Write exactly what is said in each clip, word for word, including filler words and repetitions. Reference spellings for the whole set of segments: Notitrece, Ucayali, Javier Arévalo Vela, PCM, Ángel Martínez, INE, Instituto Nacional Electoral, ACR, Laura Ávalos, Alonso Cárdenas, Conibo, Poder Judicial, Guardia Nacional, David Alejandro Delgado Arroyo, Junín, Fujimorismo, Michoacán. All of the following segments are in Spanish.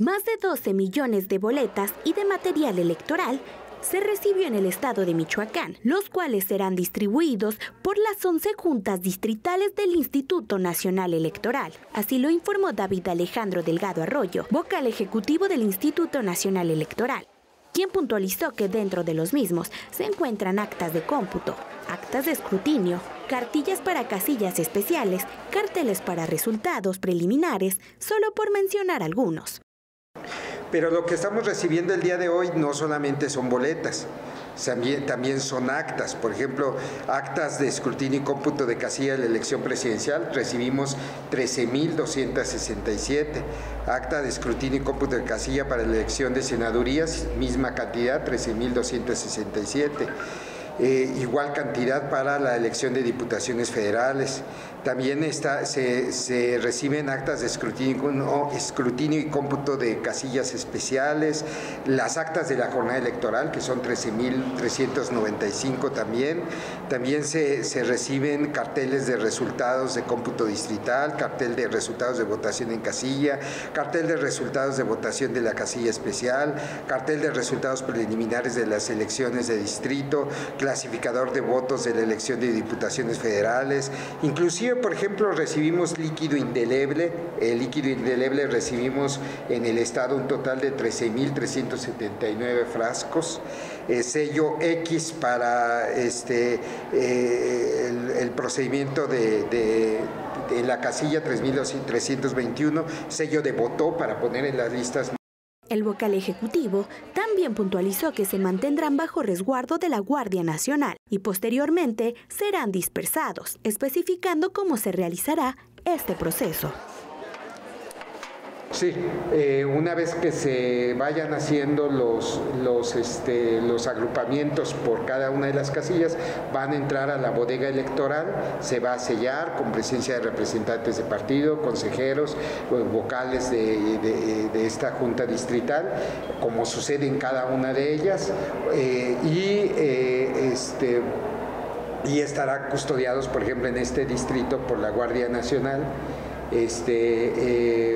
Más de doce millones de boletas y de material electoral se recibió en el estado de Michoacán, los cuales serán distribuidos por las once juntas distritales del Instituto Nacional Electoral. Así lo informó David Alejandro Delgado Arroyo, vocal ejecutivo del Instituto Nacional Electoral, quien puntualizó que dentro de los mismos se encuentran actas de cómputo, actas de escrutinio, cartillas para casillas especiales, carteles para resultados preliminares, solo por mencionar algunos. Pero lo que estamos recibiendo el día de hoy no solamente son boletas, también, también son actas. Por ejemplo, actas de escrutinio y cómputo de casilla de la elección presidencial, recibimos trece mil doscientos sesenta y siete. Acta de escrutinio y cómputo de casilla para la elección de senadurías, misma cantidad, trece mil doscientos sesenta y siete. Eh, igual cantidad para la elección de diputaciones federales. También está, se, se reciben actas de escrutinio, no, escrutinio y cómputo de casillas especiales, las actas de la jornada electoral, que son trece mil trescientos noventa y cinco también. También se, se reciben carteles de resultados de cómputo distrital, cartel de resultados de votación en casilla, cartel de resultados de votación de la casilla especial, cartel de resultados preliminares de las elecciones de distrito, clasificador de votos de la elección de diputaciones federales. Inclusive, por ejemplo, recibimos líquido indeleble. El líquido indeleble recibimos en el estado un total de trece mil trescientos setenta y nueve frascos. Eh, sello X para este, eh, el, el procedimiento de... de de la casilla tres mil trescientos veintiuno, sello de voto para poner en las listas. El vocal ejecutivo también puntualizó que se mantendrán bajo resguardo de la Guardia Nacional y posteriormente serán dispersados, especificando cómo se realizará este proceso. Sí, eh, una vez que se vayan haciendo los, los, este, los agrupamientos por cada una de las casillas, van a entrar a la bodega electoral, se va a sellar con presencia de representantes de partido, consejeros, vocales de, de, de esta junta distrital, como sucede en cada una de ellas, eh, y eh, este... y estará custodiados, por ejemplo, en este distrito por la Guardia Nacional, este,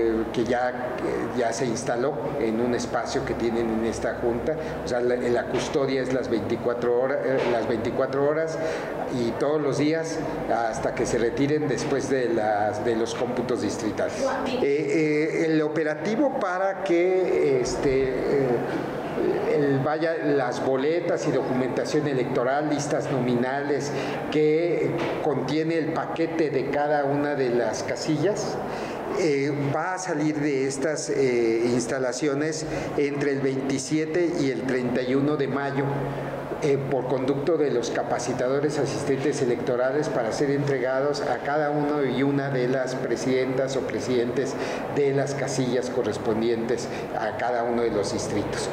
eh, que ya, ya se instaló en un espacio que tienen en esta junta. O sea, la, la custodia es las veinticuatro horas, eh, las veinticuatro horas y todos los días hasta que se retiren después de, las, de los cómputos distritales. Eh, eh, el operativo para que... Este, eh, El, vaya, las boletas y documentación electoral, listas nominales que contiene el paquete de cada una de las casillas, eh, va a salir de estas eh, instalaciones entre el veintisiete y el treinta y uno de mayo. Eh, por conducto de los capacitadores asistentes electorales para ser entregados a cada uno y una de las presidentas o presidentes de las casillas correspondientes a cada uno de los distritos.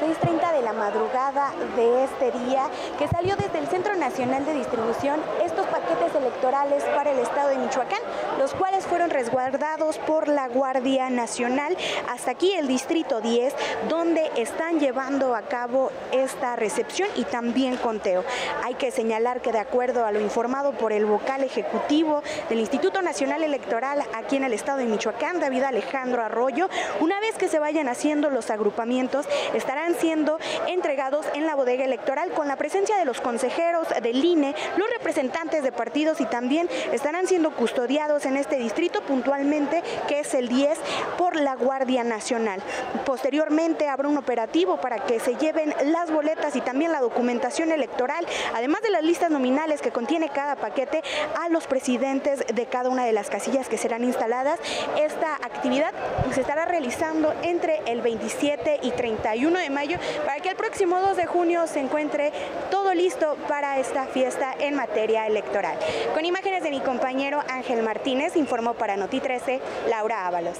seis treinta de la madrugada de este día, que salió desde el Centro Nacional de Distribución estos paquetes electorales para el estado de Michoacán, los cuales fueron resguardados por la Guardia Nacional. Hasta aquí el Distrito diez, donde están llevando a cabo esta recepción y también conteo. Hay que señalar que, de acuerdo a lo informado por el vocal ejecutivo del Instituto Nacional Electoral aquí en el estado de Michoacán, David Alejandro Arroyo, una vez que se vayan haciendo los agrupamientos, estarán siendo entregados en la bodega electoral con la presencia de los consejeros del I N E, los representantes de partidos, y también estarán siendo custodiados en este distrito puntualmente, que es el diez, por la Guardia Nacional. Posteriormente habrá un operativo para que se lleven las boletas y también la documentación electoral, además de las listas nominales que contiene cada paquete, a los presidentes de cada una de las casillas que serán instaladas. Esta actividad se estará realizando entre el veintisiete y treinta y uno de mayo, para que el próximo dos de junio se encuentre todo listo para esta fiesta en materia electoral. Con imágenes de mi compañero Ángel Martínez, informó para Noti trece, Laura Ávalos.